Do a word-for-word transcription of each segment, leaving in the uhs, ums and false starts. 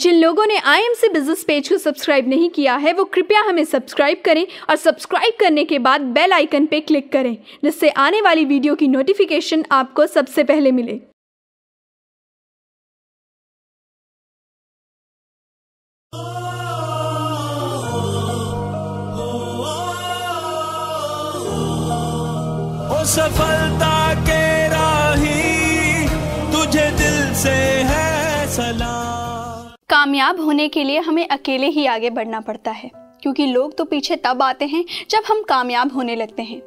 जिन लोगों ने I M C business page को सब्सक्राइब नहीं किया है वो कृपया हमें सब्सक्राइब करें और सब्सक्राइब करने के बाद बेल आइकन पर क्लिक करें जिससे आने वाली वीडियो की नोटिफिकेशन आपको सबसे पहले मिले। ओ सफलता के राही तुझे दिल से है सलाम। कामयाब होने के लिए हमें अकेले ही आगे बढ़ना पड़ता है क्योंकि लोग तो पीछे तब आते हैं जब हम कामयाब होने लगते हैं।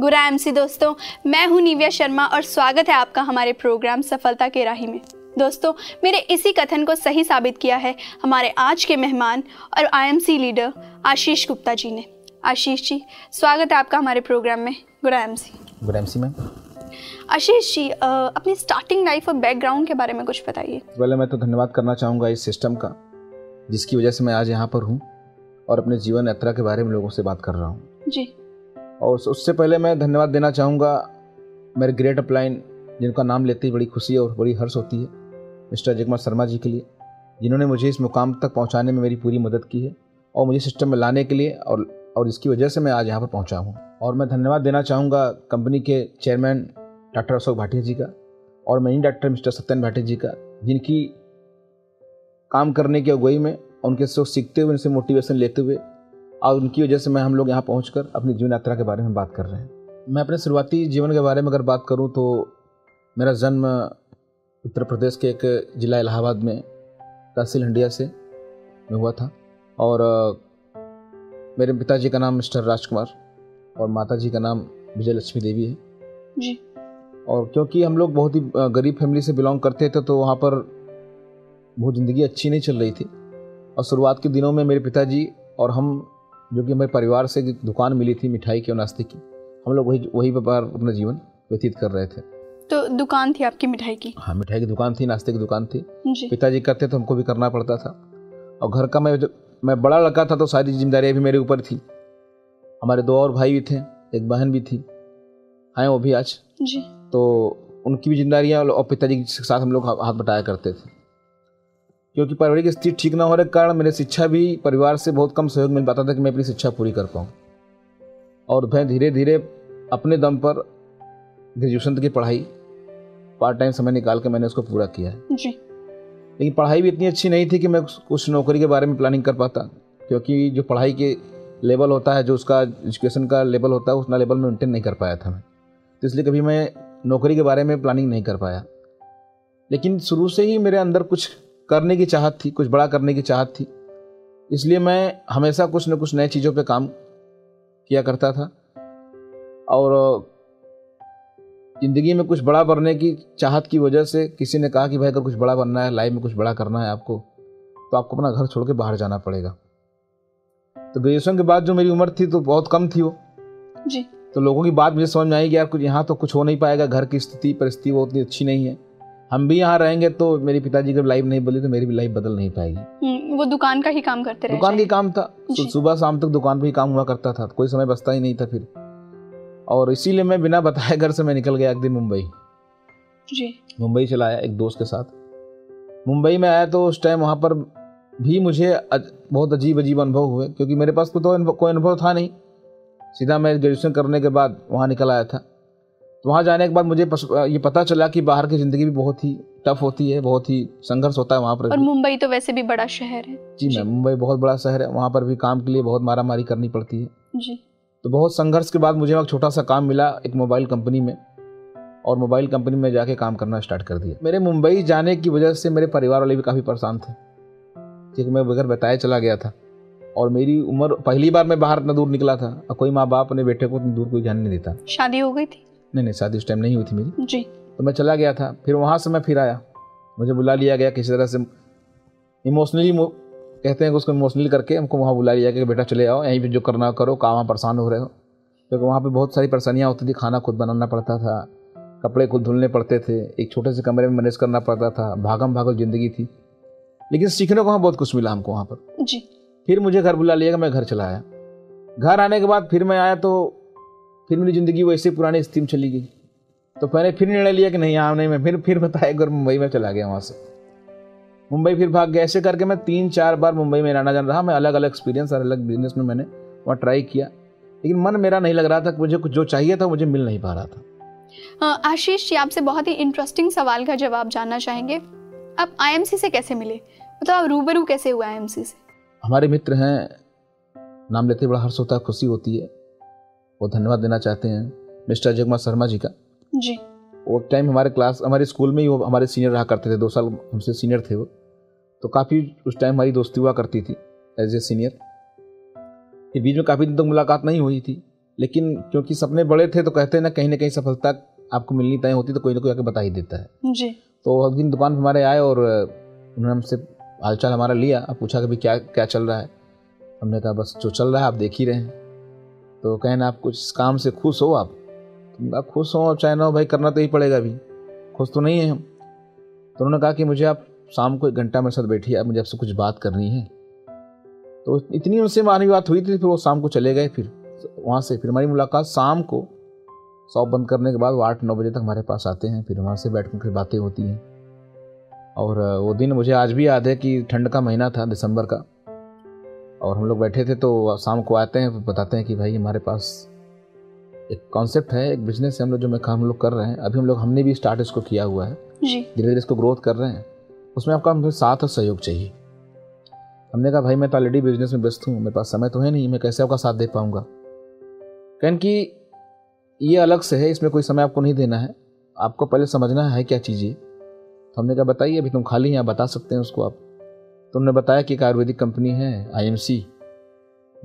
गुड आई एम सी दोस्तों, मैं हूं निविया शर्मा और स्वागत है आपका हमारे प्रोग्राम सफलता के राही में। दोस्तों, मेरे इसी कथन को सही साबित किया है हमारे आज के मेहमान और I M C leader Ashish Gupta ji ने। आशीष जी, स्वागत है आपका हमारे प्रोग्राम में। Good I M C. Good I M C ma'am. Ashish ji, अपनी स्टार्टिंग लाइफ और बैकग्राउंड के बारे में कुछ बताइए। पहले मैं तो धन्यवाद करना चाहूँगा इस सिस्टम का जिसकी वजह से मैं आज यहाँ पर हूँ और अपने जीवन यात्रा के बारे में लोगों से बात कर रहा हूँ जी। और उससे पहले मैं धन्यवाद देना चाहूँगा मेरे ग्रेट अपलाइन जिनका नाम लेते ही बड़ी खुशी और बड़ी हर्ष होती है, मिस्टर जगमोहन शर्मा जी के लिए, जिन्होंने मुझे इस मुकाम तक पहुँचाने में मेरी पूरी मदद की है और मुझे सिस्टम में लाने के लिए और और इसकी वजह से मैं आज यहाँ पर पहुँचा हूँ। और मैं धन्यवाद देना चाहूँगा कंपनी के चेयरमैन डॉक्टर अशोक भाटिया जी का और managing director mister Satyan Bhatia ji का, जिनकी काम करने की अगुवाई में उनके से सीखते हुए, उनसे मोटिवेशन लेते हुए और उनकी वजह से मैं हम लोग यहाँ पहुँचकर अपनी जीवन यात्रा के बारे में बात कर रहे हैं। मैं अपने शुरुआती जीवन के बारे में अगर बात करूँ तो मेरा जन्म उत्तर प्रदेश के एक ज़िला इलाहाबाद में तहसील हंडिया से में हुआ था और मेरे पिताजी का नाम मिस्टर राजकुमार और माता जी का नाम विजय लक्ष्मी देवी है जी। और क्योंकि हम लोग बहुत ही गरीब फैमिली से बिलोंग करते थे तो वहाँ पर बहुत ज़िंदगी अच्छी नहीं चल रही थी और शुरुआत के दिनों में मेरे पिताजी और हम, जो कि हमारे परिवार से दुकान मिली थी मिठाई की और नाश्ते की, हम लोग वही वही व्यापार अपना जीवन व्यतीत कर रहे थे। तो दुकान थी आपकी मिठाई की? हाँ, मिठाई की दुकान थी, नाश्ते की दुकान थी। पिताजी करते तो हमको भी करना पड़ता था और घर का मैं मैं बड़ा लड़का था तो सारी जिम्मेदारियाँ भी मेरे ऊपर थी। हमारे दो और भाई भी थे, एक बहन भी थी, आए वो भी आज जी, तो उनकी भी जिम्मेदारियाँ और पिताजी के साथ हम लोग हाथ बटाया करते थे। क्योंकि पारिवारिक स्थिति ठीक ना होने के कारण मेरी शिक्षा भी परिवार से बहुत कम सहयोग मिल पाता था कि मैं अपनी शिक्षा पूरी कर पाऊँ और मैं धीरे धीरे अपने दम पर ग्रेजुएशन तक की पढ़ाई पार्ट टाइम समय निकाल के मैंने उसको पूरा किया जी। लेकिन पढ़ाई भी इतनी अच्छी नहीं थी कि मैं कुछ नौकरी के बारे में प्लानिंग कर पाता, क्योंकि जो पढ़ाई के लेवल होता है, जो उसका एजुकेशन का लेवल होता है, उतना लेवल में मेंटेन नहीं कर पाया था मैं, तो इसलिए कभी मैं नौकरी के बारे में प्लानिंग नहीं कर पाया। लेकिन शुरू से ही मेरे अंदर कुछ करने की चाहत थी, कुछ बड़ा करने की चाहत थी, इसलिए मैं हमेशा कुछ न कुछ नए चीज़ों पे काम किया करता था और ज़िंदगी में कुछ बड़ा बनने की चाहत की वजह से किसी ने कहा कि भाई अगर कुछ बड़ा बनना है, लाइफ में कुछ बड़ा करना है आपको, तो आपको अपना घर छोड़ के बाहर जाना पड़ेगा। तो ग्रेजुएशन के बाद जो मेरी उम्र थी तो बहुत कम थी वो जी, तो लोगों की बात मुझे समझ में आई कि यार कुछ यहाँ तो कुछ हो नहीं पाएगा, घर की स्थिति परिस्थिति वो उतनी अच्छी नहीं है, हम भी यहाँ रहेंगे तो मेरे पिताजी की लाइफ नहीं बदली तो मेरी भी लाइफ बदल नहीं पाएगी। वो दुकान का ही काम करते रहे? दुकान का ही काम था, सुबह शाम तक दुकान पर ही काम हुआ करता था, कोई समय बचता ही नहीं था फिर। और इसीलिए मैं बिना बताए घर से मैं निकल गया एक दिन मुंबई जी। मुंबई चला आया एक दोस्त के साथ। मुंबई में आया तो उस टाइम वहाँ पर भी मुझे बहुत अजीब अजीब अनुभव हुए क्योंकि मेरे पास तो कोई अनुभव था नहीं, सीधा मैं ग्रेजुएशन करने के बाद वहाँ निकल आया था। तो वहाँ जाने के बाद मुझे ये पता चला कि बाहर की ज़िंदगी भी बहुत ही टफ होती है, बहुत ही संघर्ष होता है वहाँ पर। और मुंबई तो वैसे भी बड़ा शहर है जी, जी। मैम, मुंबई बहुत बड़ा शहर है, वहाँ पर भी काम के लिए बहुत मारा मारी करनी पड़ती है जी। तो बहुत संघर्ष के बाद मुझे एक छोटा सा काम मिला एक मोबाइल कंपनी में और मोबाइल कंपनी में जाके काम करना स्टार्ट कर दिया। मेरे मुंबई जाने की वजह से मेरे परिवार वाले भी काफ़ी परेशान थे क्योंकि मैं बगैर बताए चला गया था और मेरी उम्र, पहली बार मैं बाहर इतना दूर निकला था और कोई माँ बाप अपने बेटे को इतनी दूर कोई जाने नहीं देता। शादी हो गई थी? नहीं नहीं, शादी उस टाइम नहीं हुई थी मेरी जी। तो मैं चला गया था, फिर वहाँ से मैं फिर आया, मुझे बुला लिया गया किसी तरह से, इमोशनली कहते हैं कि उसको इमोशनल करके हमको वहाँ बुला लिया गया कि बेटा चले आओ, यहीं पर जो करना करो, कहाँ वहाँ परेशान हो रहे हो, क्योंकि वहाँ पर बहुत सारी परेशानियाँ होती थी। खाना खुद बनाना पड़ता था, कपड़े खुद धुलने पड़ते थे, एक छोटे से कमरे में मैनेज करना पड़ता था, भागम भागम जिंदगी थी। लेकिन सीखने को वहाँ बहुत कुछ मिला हमको वहाँ पर जी। फिर मुझे घर बुला लिया, मैं घर चला आया। घर आने के बाद फिर मैं आया तो फिर मेरी ज़िंदगी वैसे पुरानी स्थिति में चली गई। तो मैंने फिर निर्णय लिया कि नहीं, यहाँ नहीं, मैं फिर फिर बताया एक बार मुंबई में चला गया वहाँ से। मुंबई फिर भाग गया। ऐसे करके मैं तीन चार बार मुंबई में रहना जान रहा। मैं अलग अलग एक्सपीरियंस अलग अलग बिजनेस में मैंने वहाँ ट्राई किया, लेकिन मन मेरा नहीं लग रहा था, मुझे कुछ जो चाहिए था मुझे मिल नहीं पा रहा था। आशीष जी, आपसे बहुत ही इंटरेस्टिंग सवाल का जवाब जानना चाहेंगे। आप आई एम सी से कैसे मिले, मतलब आप रूबरू कैसे हुए आई एम सी से? हमारे मित्र हैं, नाम लेते बड़ा हर्ष होता है, खुशी होती है, वो धन्यवाद देना चाहते हैं मिस्टर जगमोहन शर्मा जी का। जी, वो टाइम हमारे क्लास हमारे स्कूल में ही वो हमारे सीनियर रहा करते थे, दो साल हमसे सीनियर थे वो, तो काफ़ी उस टाइम हमारी दोस्ती हुआ करती थी एज ए सीनियर। फिर बीच में काफ़ी दिन तक तो मुलाकात नहीं हुई थी, लेकिन क्योंकि सपने बड़े थे तो कहते हैं ना, कहीं ना कहीं सफलता आपको मिलनी तय होती तो कोई ना कोई आके बता ही देता है। जी, तो उस दिन दुकान पर हमारे आए और उन्होंने हमसे हालचाल हमारा लिया, पूछा कि भाई क्या क्या चल रहा है। हमने कहा बस जो चल रहा है आप देख ही रहे हैं। तो कहना आप कुछ काम से खुश हो, आप आप खुश हो चाहे ना हो, भाई करना तो ही पड़ेगा, अभी खुश तो नहीं है हम। तो उन्होंने कहा कि मुझे आप शाम को एक घंटा मेरे साथ बैठिए, आप मुझे आपसे कुछ बात करनी है। तो इतनी उनसे मानवीय बात हुई थी, फिर वो शाम को चले गए। फिर वहाँ से फिर हमारी मुलाकात शाम को शॉप बंद करने के बाद वो आठ नौ बजे तक हमारे पास आते हैं, फिर वहाँ से बैठ कर बातें होती हैं। और वो दिन मुझे आज भी याद है कि ठंड का महीना था, दिसंबर का, और हम लोग बैठे थे। तो शाम को आते हैं, बताते हैं कि भाई हमारे पास एक कॉन्सेप्ट है, एक बिजनेस है, हम लोग जो मैं काम लोग कर रहे हैं अभी, हम लोग हमने भी स्टार्ट इसको किया हुआ है, धीरे धीरे इसको ग्रोथ कर रहे हैं, उसमें आपका मुझे साथ और सहयोग चाहिए। हमने कहा भाई मैं तो ऑलरेडी बिजनेस में व्यस्त हूँ, मेरे पास समय तो है नहीं, मैं कैसे आपका साथ दे पाऊँगा। कहन कि ये अलग से है, इसमें कोई समय आपको नहीं देना है, आपको पहले समझना है क्या चीज़ है। तो हमने कहा बताइए, अभी तुम खाली हैं, आप बता सकते हैं उसको आप। तो उन्होंने बताया कि एक आयुर्वेदिक कंपनी है आई एम सी,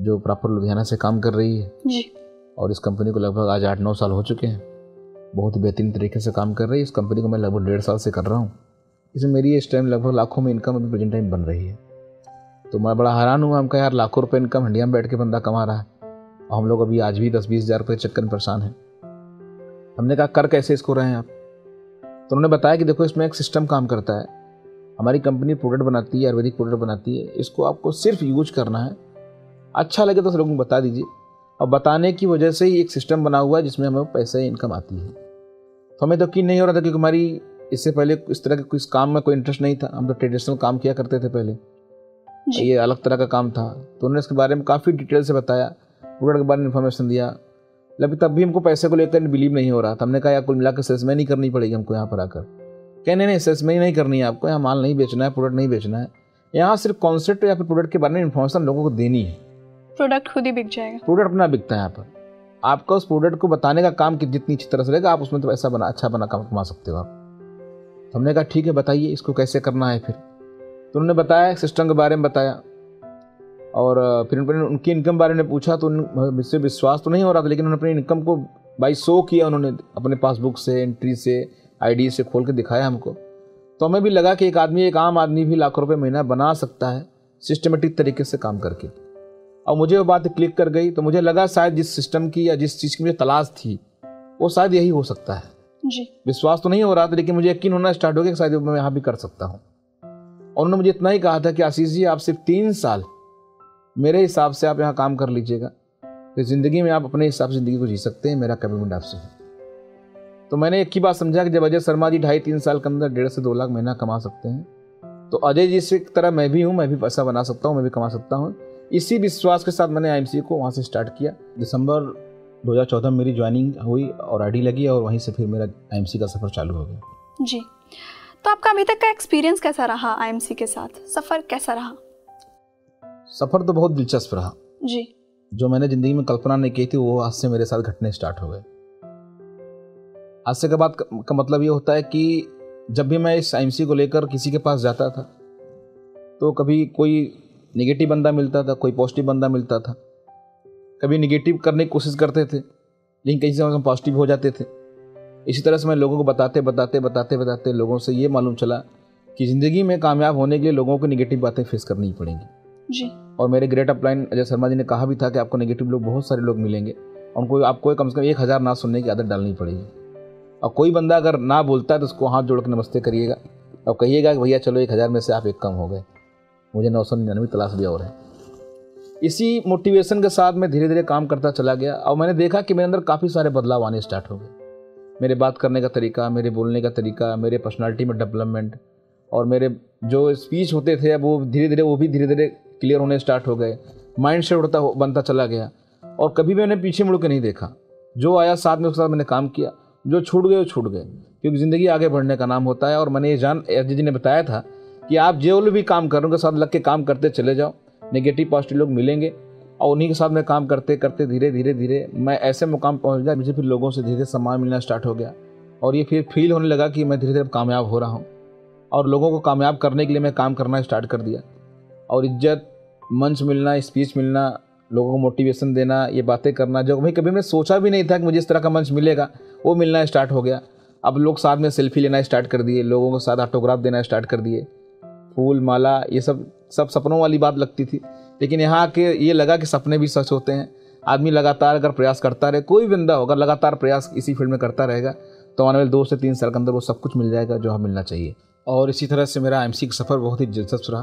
जो प्रॉपर लुधियाना से काम कर रही है जी। और इस कंपनी को लगभग आज आठ नौ साल हो चुके हैं, बहुत बेहतरीन तरीके से काम कर रही है। इस कंपनी को मैं लगभग डेढ़ साल से कर रहा हूँ, इसमें मेरी इस टाइम लगभग लाखों में इनकम अभी प्रेजेंट टाइम बन रही है। तो मैं बड़ा हैरान हुआ, हम कहा यार लाखों रुपये इनकम हंडिया में बैठ के बंदा कमा रहा है, और हम लोग अभी आज भी दस बीस हज़ार रुपये चक्कर में परेशान हैं। हमने कहा कर कैसे इसको रहे हैं आप? तो उन्होंने बताया कि देखो इसमें एक सिस्टम काम करता है, हमारी कंपनी प्रोडक्ट बनाती है, आयुर्वेदिक प्रोडक्ट बनाती है, इसको आपको सिर्फ यूज करना है, अच्छा लगे तो लोगों को बता दीजिए। और बताने की वजह से ही एक सिस्टम बना हुआ है जिसमें हमें पैसे इनकम आती है। तो हमें तो यकीन नहीं हो रहा था, क्योंकि हमारी इससे पहले इस तरह के किस काम में कोई इंटरेस्ट नहीं था, हम तो ट्रेडिशनल काम किया करते थे पहले, ये अलग तरह का काम था। तो उन्होंने इसके बारे में काफ़ी डिटेल से बताया, प्रोडक्ट के बारे में इन्फॉर्मेशन दिया, लेकिन तब भी हमको पैसे को लेकर बिलीव नहीं हो रहा था। हमने कहा यार कुल मिला कर सेल्समैन ही करनी पड़ेगी हमको यहाँ पर आकर। कहने नहीं, सेल्स में ही नहीं करनी है आपको, यहाँ माल नहीं बेचना है, प्रोडक्ट नहीं बेचना है, यहाँ सिर्फ कॉन्सेप्ट या फिर प्रोडक्ट के बारे में इन्फॉर्मेशन लोगों को देनी है, प्रोडक्ट खुद ही बिक जाएगा। प्रोडक्ट अपना बिकता है यहाँ पर, आपका उस प्रोडक्ट को बताने का काम कि जितनी अच्छी तरह से रहेगा आप उसमें तो ऐसा बना अच्छा बना कमा सकते हो आप। हमने कहा ठीक है बताइए इसको कैसे करना है। फिर तो उन्होंने बताया सिस्टम के बारे में बताया, और फिर उनकी इनकम बारे में पूछा। तो मुझसे विश्वास तो नहीं हो रहा था, लेकिन उन्होंने अपनी इनकम को बाई सौ किया, उन्होंने अपने पासबुक से एंट्री से आईडी से खोल के दिखाया हमको। तो हमें भी लगा कि एक आदमी एक आम आदमी भी लाखों रुपए महीना बना सकता है सिस्टमेटिक तरीके से काम करके। और मुझे वो बात क्लिक कर गई, तो मुझे लगा शायद जिस सिस्टम की या जिस चीज़ की मुझे तलाश थी वो शायद यही हो सकता है जी। विश्वास तो नहीं हो रहा था, लेकिन मुझे यकीन होना स्टार्ट हो गया कि शायद मैं यहाँ भी कर सकता हूँ। और उन्होंने मुझे इतना ही कहा था कि आशीष जी आप सिर्फ तीन साल मेरे हिसाब से आप यहाँ काम कर लीजिएगा, तो ज़िंदगी में आप अपने हिसाब से ज़िंदगी को जी सकते हैं, मेरा कमिटमेंट आपसे है। तो मैंने एक ही बात समझा कि जब अजय शर्मा जी ढाई तीन साल के अंदर डेढ़ से दो लाख महीना कमा सकते हैं, तो अजय जी से तरह मैं भी हूँ, मैं भी पैसा बना सकता हूँ, मैं भी कमा सकता हूँ। इसी विश्वास के साथ मैंने आई एम सी को वहाँ से स्टार्ट किया। दिसंबर दो हज़ार चौदह में मेरी ज्वाइनिंग हुई और आईडी लगी, और वहीं से फिर मेरा आई एम सी का सफ़र चालू हो गया जी। तो आपका अभी तक का एक्सपीरियंस कैसा रहा आई एम सी के साथ, सफ़र कैसा रहा? सफ़र तो बहुत दिलचस्प रहा जी। जो मैंने ज़िंदगी में कल्पना नहीं की थी वो आज से मेरे साथ घटने स्टार्ट हो गए। हादसे के बाद का मतलब ये होता है कि जब भी मैं इस आई एम सी को लेकर किसी के पास जाता था, तो कभी कोई नेगेटिव बंदा मिलता था, कोई पॉजिटिव बंदा मिलता था। कभी नेगेटिव करने की कोशिश करते थे, लेकिन कहीं से हम पॉजिटिव हो जाते थे। इसी तरह से मैं लोगों को बताते बताते बताते बताते लोगों से ये मालूम चला कि ज़िंदगी में कामयाब होने के लिए लोगों को नेगेटिव बातें फेस करनी पड़ेंगी जी। और मेरे ग्रेट अपलाइन अजय शर्मा जी ने कहा भी था कि आपको नेगेटिव लोग बहुत सारे लोग मिलेंगे, उनको आपको कम से कम एक हज़ार ना सुनने की आदत डालनी पड़ेगी। और कोई बंदा अगर ना बोलता है तो उसको हाथ जोड़ के नमस्ते करिएगा और कहिएगा कि भैया चलो एक हज़ार में से आप एक कम हो गए, मुझे नौ सौ निन्यानवे तलाश भी और है। इसी मोटिवेशन के साथ मैं धीरे धीरे काम करता चला गया, और मैंने देखा कि मेरे अंदर काफ़ी सारे बदलाव आने स्टार्ट हो गए। मेरे बात करने का तरीका, मेरे बोलने का तरीका, मेरे पर्सनालिटी में डेवलपमेंट, और मेरे जो स्पीच होते थे अब वो धीरे धीरे वो भी धीरे धीरे क्लियर होने स्टार्ट हो गए। माइंड सेट होता बनता चला गया और कभी मैंने पीछे मुड़ के नहीं देखा। जो आया साथ में उसके साथ मैंने काम किया, जो छूट गए वो छूट गए, क्योंकि ज़िंदगी आगे बढ़ने का नाम होता है। और मैंने ये जान अजय जी ने बताया था कि आप जो भी काम कर रहे हो उनके साथ लग के काम करते चले जाओ, नेगेटिव पॉजिटिव लोग मिलेंगे और उन्हीं के साथ मैं काम करते करते धीरे धीरे धीरे मैं ऐसे मुकाम पहुंच गया। मुझे फिर लोगों से धीरे धीरे सम्मान मिलना स्टार्ट हो गया और ये फिर फील होने लगा कि मैं धीरे धीरे कामयाब हो रहा हूँ और लोगों को कामयाब करने के लिए मैं काम करना स्टार्ट कर दिया। और इज्जत, मंच मिलना, स्पीच मिलना, लोगों को मोटिवेशन देना, ये बातें करना जो भाई कभी मैं सोचा भी नहीं था कि मुझे इस तरह का मंच मिलेगा, वो मिलना स्टार्ट हो गया। अब लोग साथ में सेल्फी लेना स्टार्ट कर दिए, लोगों के साथ ऑटोग्राफ देना स्टार्ट कर दिए, फूल माला, ये सब सब सपनों वाली बात लगती थी, लेकिन यहाँ आके ये लगा कि सपने भी सच होते हैं। आदमी लगातार अगर प्रयास करता रहे, कोई भी बंदा होगा लगातार प्रयास इसी फील्ड में करता रहेगा तो आने वाले दो से तीन साल के अंदर वो सब कुछ मिल जाएगा जो हमें मिलना चाहिए। और इसी तरह से मेरा एमसी का सफ़र बहुत ही दिलचस्प रहा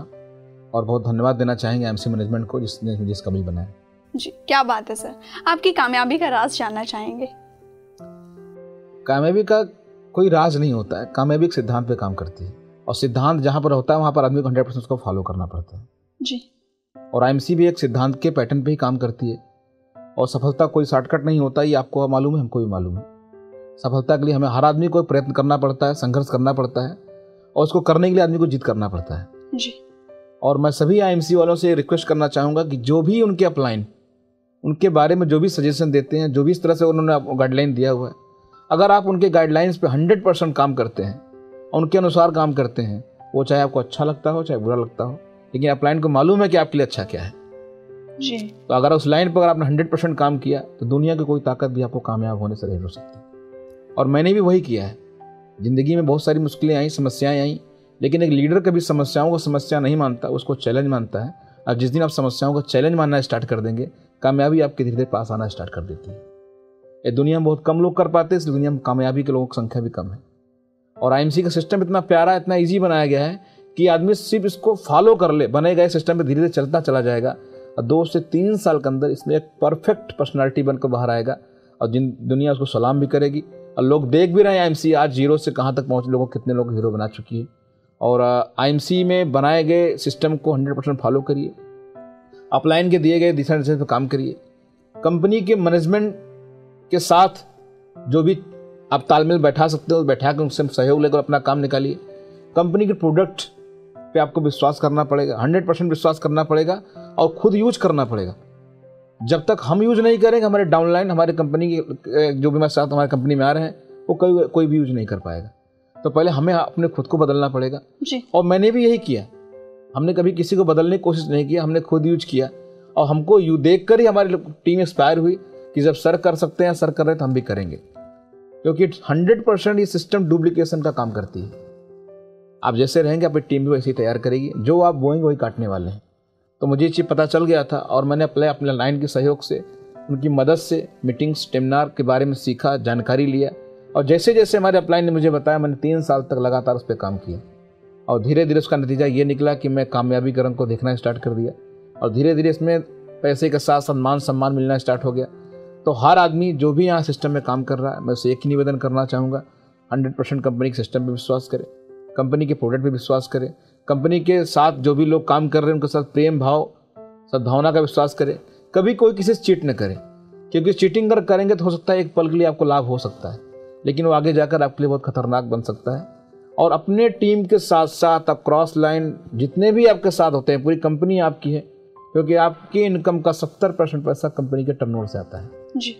और बहुत धन्यवाद देना चाहेंगे एमसी मैनेजमेंट को जिसने मुझे इसका बिल बनाया। जी क्या बात है सर, आपकी कामयाबी का राज जानना चाहेंगे। कामयाबी का कोई राज नहीं होता है, कामयाबी एक सिद्धांत पर काम करती है और सिद्धांत जहाँ पर होता है वहाँ पर आदमी को हंड्रेड परसेंट उसको फॉलो करना पड़ता है। जी, और आईएमसी भी एक सिद्धांत के पैटर्न पे ही काम करती है और सफलता कोई शॉर्टकट नहीं होता। ये आपको मालूम है, हमको भी मालूम है। सफलता के लिए हमें हर आदमी को प्रयत्न करना पड़ता है, संघर्ष करना पड़ता है और उसको करने के लिए आदमी को जिद करना पड़ता है। जी, और मैं सभी आईएमसी वालों से रिक्वेस्ट करना चाहूँगा कि जो भी उनके अपलाइन उनके बारे में जो भी सजेशन देते हैं, जो भी इस तरह से उन्होंने गाइडलाइन दिया हुआ है, अगर आप उनके गाइडलाइंस पर हंड्रेड परसेंट काम करते हैं, उनके अनुसार काम करते हैं, वो चाहे आपको अच्छा लगता हो चाहे बुरा लगता हो, लेकिन आप लाइन को मालूम है कि आपके लिए अच्छा क्या है। जी, तो अगर उस लाइन पर आपने हंड्रेड परसेंट काम किया तो दुनिया की कोई ताकत भी आपको कामयाब होने से नहीं रोक सकती। और मैंने भी वही किया है। ज़िंदगी में बहुत सारी मुश्किलें आई, समस्याएं आई, लेकिन एक लीडर कभी समस्याओं को समस्या नहीं मानता, उसको चैलेंज मानता है। और जिस दिन आप समस्याओं को चैलेंज मानना स्टार्ट कर देंगे, कामयाबी आपके धीरे धीरे पास आना स्टार्ट कर देती है। ये दुनिया में बहुत कम लोग कर पाते, इस दुनिया में कामयाबी के लोगों की संख्या भी कम है। और आईएमसी का सिस्टम इतना प्यारा, इतना ईजी बनाया गया है कि आदमी सिर्फ इसको फॉलो कर ले, बनेगा इस सिस्टम पे धीरे धीरे चलता चला जाएगा और दो से तीन साल के अंदर इसमें एक परफेक्ट पर्सनालिटी बनकर बाहर आएगा और जिन दुनिया उसको सलाम भी करेगी और लोग देख भी रहे हैं आईएमसी आज जीरो से कहाँ तक पहुँच, लोगों कितने लोग हीरो बना चुकी है। और आईएमसी में बनाए गए सिस्टम को हंड्रेड परसेंट फॉलो करिए, अपलाइन के दिए गए दिशा निर्देश पर काम करिए, कंपनी के मैनेजमेंट के साथ जो भी आप तालमेल बैठा सकते हो बैठा कर उनसे सहयोग लेकर अपना काम निकालिए। कंपनी के प्रोडक्ट पे आपको विश्वास करना पड़ेगा, हंड्रेड परसेंट विश्वास करना पड़ेगा और खुद यूज करना पड़ेगा। जब तक हम यूज नहीं करेंगे, हमारे डाउनलाइन, हमारे कंपनी के जो भी हमारे साथ हमारे कंपनी में आ रहे हैं, वो कोई कोई भी यूज नहीं कर पाएगा। तो पहले हमें अपने खुद को बदलना पड़ेगा। जी, और मैंने भी यही किया। हमने कभी किसी को बदलने की कोशिश नहीं की, हमने खुद यूज किया और हमको यू देख कर ही हमारी टीम इंस्पायर हुई कि जब सर कर सकते हैं, सर कर रहे हैं तो हम भी करेंगे, क्योंकि हंड्रेड परसेंट ये सिस्टम डुप्लीकेशन का काम करती है। आप जैसे रहेंगे अपनी टीम भी वैसे ही तैयार करेगी, जो आप बोएंगे वही काटने वाले हैं। तो मुझे ये चीज़ पता चल गया था और मैंने अपने अपने लाइन के सहयोग से, उनकी मदद से, मीटिंग्स, सेमिनार के बारे में सीखा, जानकारी लिया और जैसे जैसे हमारे अपलाइन ने मुझे बताया, मैंने तीन साल तक लगातार उस पर काम किया और धीरे धीरे उसका नतीजा ये निकला कि मैं कामयाबी के रंग को देखना स्टार्ट कर दिया और धीरे धीरे इसमें पैसे के साथ साथ मान सम्मान मिलना स्टार्ट हो गया। तो हर आदमी जो भी यहाँ सिस्टम में काम कर रहा है, मैं उसे एक ही निवेदन करना चाहूँगा, हंड्रेड परसेंट कंपनी के सिस्टम पर विश्वास करें, कंपनी के प्रोडक्ट पर विश्वास करें, कंपनी के साथ जो भी लोग काम कर रहे हैं उनके साथ प्रेम भाव, सद्भावना का विश्वास करें। कभी कोई किसी से चीट न करें, क्योंकि चीटिंग अगर करेंगे तो हो सकता है एक पल के लिए आपको लाभ हो सकता है, लेकिन वो आगे जाकर आपके लिए बहुत खतरनाक बन सकता है। और अपने टीम के साथ साथ आप क्रॉस लाइन जितने भी आपके साथ होते हैं, पूरी कंपनी आपकी है, क्योंकि आपकी इनकम का सत्तर परसेंट पैसा कंपनी के टर्नओवर से आता है जी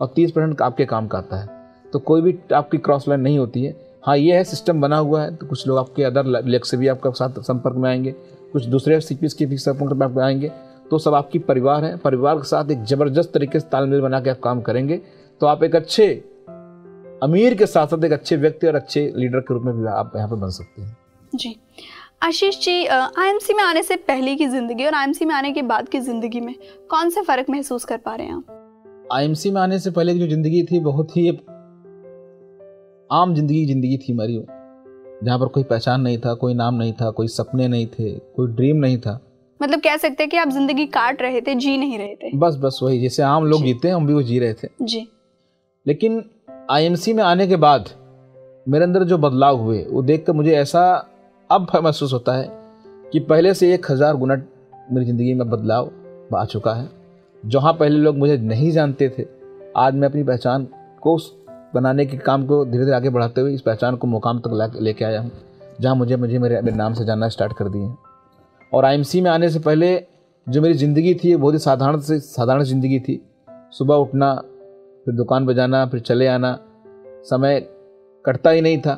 और तीस परसेंट आपके काम का आता है। तो कोई भी आपकी क्रॉस लाइन नहीं होती है। हाँ, ये है सिस्टम बना हुआ है, तो कुछ लोग आपके अदर लेग से भी आपके साथ संपर्क में आएंगे, कुछ दूसरे सीपीएस के भी संपर्क में आपके आएंगे, तो सब आपकी परिवार है। परिवार के साथ एक ज़बरदस्त तरीके से तालमेल बना के आप काम करेंगे तो आप एक अच्छे अमीर के साथ साथ एक अच्छे व्यक्ति और अच्छे लीडर के रूप में भी आप यहाँ पर बन सकते हैं। जी आशीष जी, आईएमसी में आने से पहले की ज़िंदगी और आईएमसी में आने के बाद की ज़िंदगी में कौन से फ़र्क महसूस कर पा रहे हैं आप? आईएमसी में आने से पहले की जो ज़िंदगी थी, बहुत ही आम जिंदगी ज़िंदगी थी हमारी, जहाँ पर कोई पहचान नहीं था, कोई नाम नहीं था, कोई सपने नहीं थे, कोई ड्रीम नहीं था। मतलब कह सकते हैं कि आप ज़िंदगी काट रहे थे, जी नहीं रहे थे। बस बस वही, जैसे आम लोग जीते हैं हम भी वो जी रहे थे। जी, लेकिन आईएमसी में आने के बाद मेरे अंदर जो बदलाव हुए वो देख कर मुझे ऐसा अब महसूस होता है कि पहले से एक हज़ार गुना मेरी ज़िंदगी में बदलाव आ चुका है। जहाँ पहले लोग मुझे नहीं जानते थे, आज मैं अपनी पहचान को बनाने के काम को धीरे धीरे आगे बढ़ाते हुए इस पहचान को मुकाम तक लेके आया हूँ, जहाँ मुझे मुझे मेरे मेरे नाम से जानना स्टार्ट कर दिए। और आईएमसी में आने से पहले जो मेरी ज़िंदगी थी बहुत ही साधारण से साधारण ज़िंदगी थी। सुबह उठना, फिर दुकान पर जाना, फिर चले आना, समय कटता ही नहीं था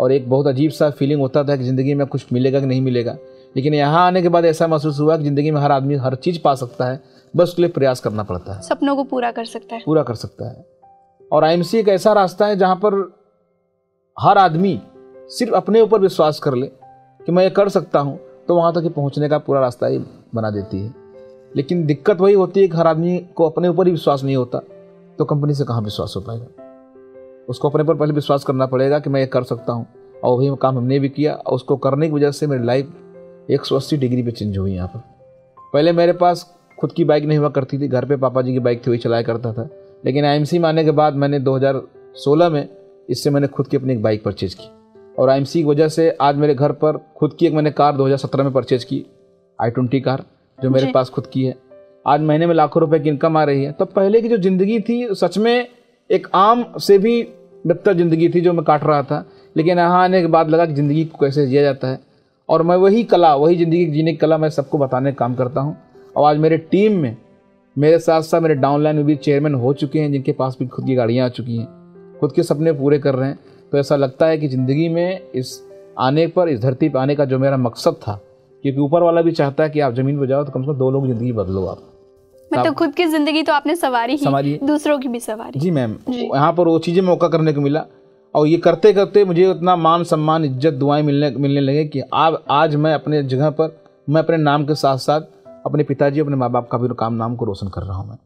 और एक बहुत अजीब सा फीलिंग होता था कि ज़िंदगी में कुछ मिलेगा कि नहीं मिलेगा। लेकिन यहाँ आने के बाद ऐसा महसूस हुआ कि ज़िंदगी में हर आदमी हर चीज़ पा सकता है, बस उसके लिए प्रयास करना पड़ता है, सपनों को पूरा कर सकता है पूरा कर सकता है और आईएमसी एक ऐसा रास्ता है जहाँ पर हर आदमी सिर्फ अपने ऊपर विश्वास कर ले कि मैं ये कर सकता हूँ, तो वहाँ तक पहुँचने का पूरा रास्ता ही बना देती है। लेकिन दिक्कत वही होती है कि हर आदमी को अपने ऊपर ही विश्वास नहीं होता, तो कंपनी से कहाँ विश्वास हो पाएगा। उसको अपने पर पहले विश्वास करना पड़ेगा कि मैं ये कर सकता हूँ, और वही काम हमने भी किया और उसको करने की वजह से मेरी लाइफ एक सौ अस्सी डिग्री पर चेंज हुई। यहाँ पर पहले मेरे पास खुद की बाइक नहीं हुआ करती थी, घर पे पापा जी की बाइक थी वही चलाया करता था। लेकिन आईएमसी में आने के बाद मैंने दो हज़ार सोलह में इससे मैंने खुद की अपनी एक बाइक परचेज़ की और आईएमसी की वजह से आज मेरे घर पर खुद की एक मैंने कार दो हज़ार सत्रह में परचेज़ की, आई ट्वेंटी कार जो मेरे पास खुद की है। आज महीने में लाखों रुपये की इनकम आ रही है। तो पहले की जो ज़िंदगी थी सच में एक आम से भी बदतर ज़िंदगी थी जो मैं काट रहा था, लेकिन यहाँ आने के बाद लगा कि ज़िंदगी को कैसे जिया जाता है और मैं वही कला वही ज़िंदगी जीने की कला मैं सबको बताने का काम करता हूँ। और आज मेरे टीम में मेरे साथ साथ मेरे डाउनलाइन में भी चेयरमैन हो चुके हैं जिनके पास भी खुद की गाड़ियाँ आ चुकी हैं, खुद के सपने पूरे कर रहे हैं। तो ऐसा लगता है कि ज़िंदगी में इस आने पर इस धरती पर आने का जो मेरा मकसद था, क्योंकि ऊपर वाला भी चाहता है कि आप ज़मीन पर जाओ तो कम से कम दो लोग ज़िंदगी बदलो आप। मतलब खुद की ज़िंदगी तो आपने सवारी ही, दूसरों की भी सवारी। जी मैम, यहाँ पर वो चीज़ें मौका करने को मिला और ये करते करते मुझे उतना मान सम्मान इज्जत दुआएँ मिलने मिलने लगे कि आज मैं अपने जगह पर मैं अपने नाम के साथ साथ अपने पिताजी अपने माँ बाप का भी काम नाम को रोशन कर रहा हूँ मैं।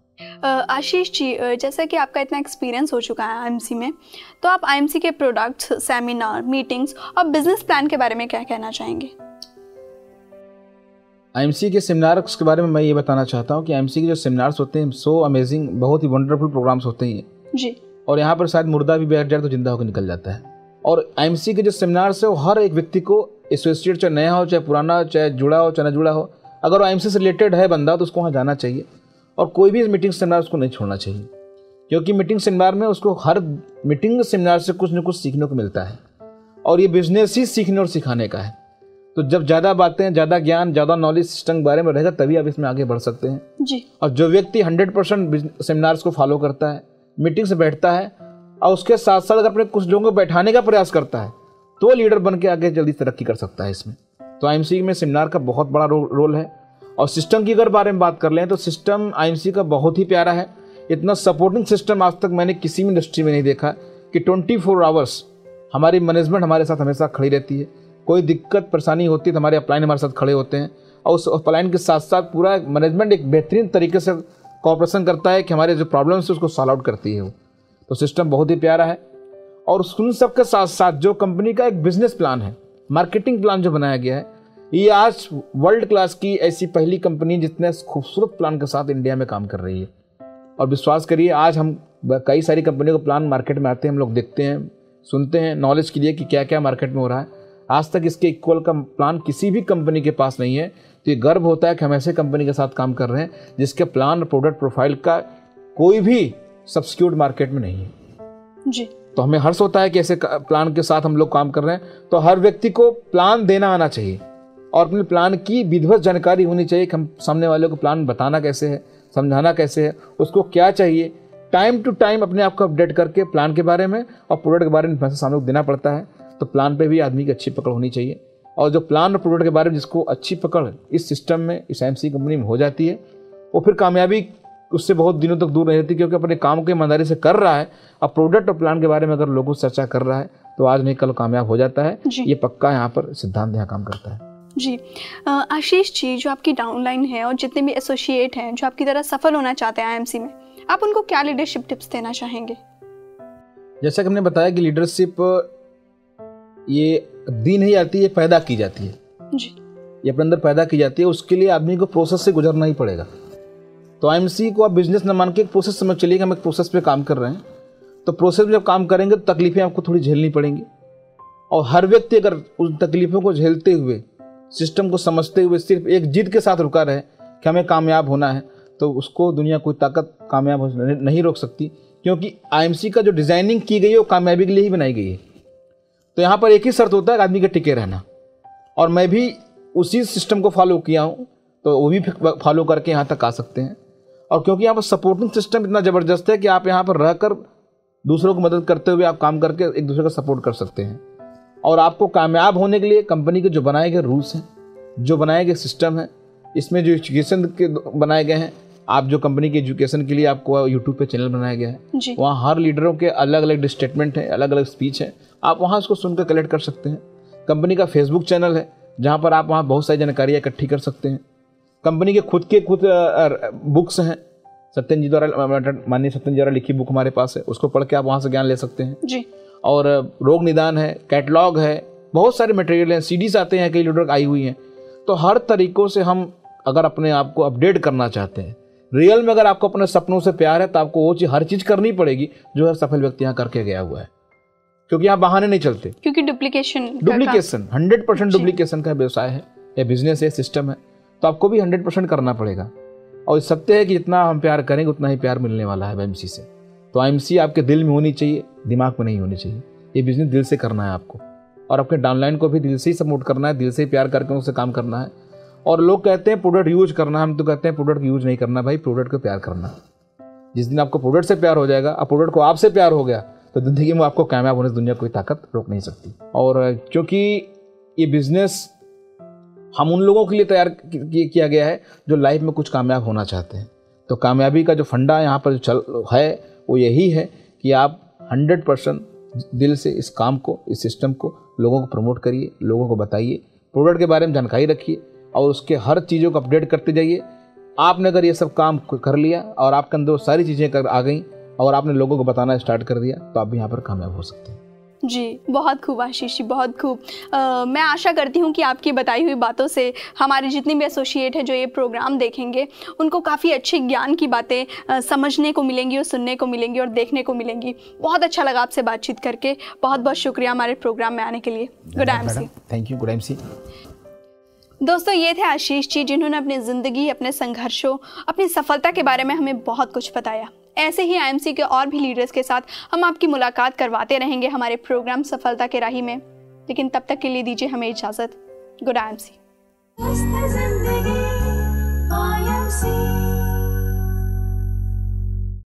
आशीष जी, जैसा कि आपका इतना एक्सपीरियंस हो चुका है आईएमसी में, तो आप आईएमसी के प्रोडक्ट्स, सेमिनार, मीटिंग्स और बिजनेस प्लान के बारे में क्या कहना चाहेंगे? आईएमसी के सेमिनार्स के बारे में मैं ये बताना चाहता हूँ कि आईएमसी के जो सेमिनार्स होते हैं सो अमेजिंग, बहुत ही वंडरफुल प्रोग्राम्स होते हैं जी। और यहाँ पर शायद मुर्दा भी बैठ जाए तो जिंदा होकर निकल जाता है। और आईएमसी के जो सेमिनार्स है वो हर एक व्यक्ति को एसोसिएट, चाहे नया हो चाहे पुराना, चाहे जुड़ा हो चाहे न जुड़ा हो, अगर वो आईएमसी से रिलेटेड है बंदा तो उसको वहाँ जाना चाहिए। और कोई भी मीटिंग सेमिनार उसको नहीं छोड़ना चाहिए, क्योंकि मीटिंग सेमिनार में उसको हर मीटिंग सेमिनार से कुछ न कुछ सीखने को मिलता है। और ये बिजनेस ही सीखने और सिखाने का है, तो जब ज़्यादा बातें, ज़्यादा ज्ञान, ज़्यादा नॉलेज सिस्टम के बारे में रहेगा तभी आप इसमें आगे बढ़ सकते हैं जी। और जो व्यक्ति हंड्रेड परसेंट सेमिनार्स को फॉलो करता है, मीटिंग से बैठता है और उसके साथ साथ अगर अपने कुछ लोगों को बैठाने का प्रयास करता है तो लीडर बन के आगे जल्दी तरक्की कर सकता है इसमें। तो आईएमसी में सेमिनार का बहुत बड़ा रो, रोल है। और सिस्टम की अगर बारे में बात कर लें तो सिस्टम आईएमसी का बहुत ही प्यारा है। इतना सपोर्टिंग सिस्टम आज तक मैंने किसी भी इंडस्ट्री में नहीं देखा कि चौबीस आवर्स हमारी मैनेजमेंट हमारे साथ हमेशा खड़ी रहती है। कोई दिक्कत परेशानी होती है तो हमारे अपलाइन हमारे साथ खड़े होते हैं और उस अपलाइन के साथ साथ पूरा मैनेजमेंट एक बेहतरीन तरीके से कॉपरेशन करता है कि हमारे जो प्रॉब्लम्स है उसको सॉल्व आउट करती है वो। तो सिस्टम बहुत ही प्यारा है। और उन सब के साथ साथ जो कंपनी का एक बिजनेस प्लान है, मार्केटिंग प्लान जो बनाया गया है, ये आज वर्ल्ड क्लास की ऐसी पहली कंपनी जितने खूबसूरत प्लान के साथ इंडिया में काम कर रही है। और विश्वास करिए, आज हम कई सारी कंपनियों के प्लान मार्केट में आते हैं, हम लोग देखते हैं, सुनते हैं नॉलेज के लिए कि क्या क्या मार्केट में हो रहा है। आज तक इसके इक्वल का प्लान किसी भी कंपनी के पास नहीं है। तो ये गर्व होता है कि हम ऐसे कंपनी के साथ काम कर रहे हैं जिसके प्लान और प्रोडक्ट प्रोफाइल का कोई भी सब्सिट्यूट मार्केट में नहीं है जी। तो हमें हर्ष होता है कि ऐसे प्लान के साथ हम लोग काम कर रहे हैं। तो हर व्यक्ति को प्लान देना आना चाहिए और अपने प्लान की विधिवत जानकारी होनी चाहिए कि हम सामने वाले को प्लान बताना कैसे है, समझाना कैसे है, उसको क्या चाहिए। टाइम टू टाइम अपने आप को अपडेट करके प्लान के बारे में और प्रोडक्ट के बारे में इन्फॉर्मेशन सामने को देना पड़ता है। तो प्लान पर भी आदमी की अच्छी पकड़ होनी चाहिए। और जो प्लान और प्रोडक्ट के बारे में जिसको अच्छी पकड़ इस सिस्टम में, इस आईएमसी कंपनी में हो जाती है, वो फिर कामयाबी उससे बहुत दिनों तक दूर नहीं रहती, क्योंकि अपने काम को ईमानदारी से कर रहा है। अब प्रोडक्ट और प्लान के बारे में अगर लोगों से चर्चा कर रहा है तो आज नहीं कल कामयाब हो जाता है। ये पक्का यहाँ पर सिद्धांत यहाँ काम करता है जी। आशीष जी, जो आपकी डाउनलाइन है और जितने भी एसोसिएट हैं जो आपकी तरह सफल होना चाहते हैं आईएमसी में, आप उनको क्या लीडरशिप टिप्स देना चाहेंगे? जैसा कि हमने बताया कि लीडरशिप ये दी नहीं आती, ये पैदा की जाती है जी। ये अपने अंदर पैदा की जाती है, उसके लिए आदमी को प्रोसेस से गुजरना ही पड़ेगा। तो आईएमसी को आप बिजनेस न मान के एक प्रोसेस समझ चलिए कि हम एक प्रोसेस पे काम कर रहे हैं। तो प्रोसेस में जब काम करेंगे तो तकलीफ़ें आपको थोड़ी झेलनी पड़ेंगी, और हर व्यक्ति अगर उन तकलीफों को झेलते हुए, सिस्टम को समझते हुए, सिर्फ एक जिद के साथ रुका रहे कि हमें कामयाब होना है, तो उसको दुनिया कोई ताकत कामयाब नहीं रोक सकती, क्योंकि आईएमसी का जो डिज़ाइनिंग की गई है वो कामयाबी के लिए ही बनाई गई है। तो यहाँ पर एक ही शर्त होता है, आदमी के टिके रहना, और मैं भी उसी सिस्टम को फॉलो किया हूँ, तो वो भी फॉलो करके यहाँ तक आ सकते हैं। और क्योंकि यहाँ पर सपोर्टिंग सिस्टम इतना ज़बरदस्त है कि आप यहाँ पर रहकर दूसरों को मदद करते हुए आप काम करके एक दूसरे का सपोर्ट कर सकते हैं। और आपको कामयाब होने के लिए कंपनी के जो बनाए गए रूल्स हैं, जो बनाए गए सिस्टम हैं, इसमें जो एजुकेशन के बनाए गए हैं, आप जो कंपनी के एजुकेशन के लिए आपको यूट्यूब पे चैनल बनाया गया है, वहाँ हर लीडरों के अलग अलग स्टेटमेंट हैं, अलग अलग स्पीच हैं, आप वहाँ उसको सुनकर कलेक्ट कर सकते हैं। कंपनी का फेसबुक चैनल है जहाँ पर आप वहाँ बहुत सारी जानकारी इकट्ठी कर सकते हैं। कंपनी के खुद के खुद बुक्स हैं, सत्यन जी द्वारा, माननीय सत्यन जी द्वारा लिखी बुक हमारे पास है, उसको पढ़ के आप वहाँ से ज्ञान ले सकते हैं जी। और रोग निदान है, कैटलॉग है, बहुत सारे मटेरियल हैं, सीडीज आते हैं, कई लीडर आई हुई हैं। तो हर तरीक़ों से हम अगर अपने आप को अपडेट करना चाहते हैं, रियल में अगर आपको अपने सपनों से प्यार है, तो आपको वो चीज़ हर चीज़ करनी पड़ेगी जो हर सफल व्यक्ति यहाँ करके गया हुआ है, क्योंकि यहाँ बहाने नहीं चलते, क्योंकि duplication duplication hundred percent duplication का व्यवसाय है, या बिजनेस है, सिस्टम है, तो आपको भी हंड्रेड परसेंट करना पड़ेगा। और सत्य है कि जितना हम प्यार करेंगे उतना ही प्यार मिलने वाला है आईएमसी से। तो आईएमसी आपके दिल में होनी चाहिए, दिमाग में नहीं होनी चाहिए। ये बिजनेस दिल से करना है आपको, और आपके डाउनलाइन को भी दिल से ही सपोर्ट करना है, दिल से ही प्यार करके उनसे काम करना है। और लोग कहते हैं प्रोडक्ट यूज करना, हम तो कहते हैं प्रोडक्ट यूज नहीं करना भाई, प्रोडक्ट को प्यार करना। जिस दिन आपको प्रोडक्ट से प्यार हो जाएगा, अब प्रोडक्ट को आपसे प्यार हो गया, तो जिंदगी में आपको कामयाब होने से दुनिया कोई ताकत रोक नहीं सकती। और क्योंकि ये बिजनेस हम उन लोगों के लिए तैयार किया गया है जो लाइफ में कुछ कामयाब होना चाहते हैं, तो कामयाबी का जो फंडा यहाँ पर चल है वो यही है कि आप हंड्रेड परसेंट दिल से इस काम को, इस सिस्टम को, लोगों को प्रमोट करिए, लोगों को बताइए, प्रोडक्ट के बारे में जानकारी रखिए और उसके हर चीज़ों को अपडेट करते जाइए। आपने अगर ये सब काम कर लिया और आपके अंदर वो सारी चीज़ें कर आ गई और आपने लोगों को बताना स्टार्ट कर दिया, तो आप भी यहाँ पर कामयाब हो सकते हैं जी। बहुत खूब आशीष, बहुत खूब। मैं आशा करती हूँ कि आपकी बताई हुई बातों से हमारे जितने भी एसोसिएट हैं जो ये प्रोग्राम देखेंगे, उनको काफ़ी अच्छे ज्ञान की बातें समझने को मिलेंगी और सुनने को मिलेंगी और देखने को मिलेंगी। बहुत अच्छा लगा आपसे बातचीत करके, बहुत बहुत शुक्रिया हमारे प्रोग्राम में आने के लिए। Good MC, thank you. Good MC. दोस्तों, ये थे आशीष जी, जिन्होंने अपनी ज़िंदगी, अपने संघर्षों, अपनी सफलता के बारे में हमें बहुत कुछ बताया। ऐसे ही आईएमसी के और भी लीडर्स के साथ हम आपकी मुलाकात करवाते रहेंगे हमारे प्रोग्राम सफलता के राही में, लेकिन तब तक के लिए दीजिए हमें इजाज़त। Good IMC.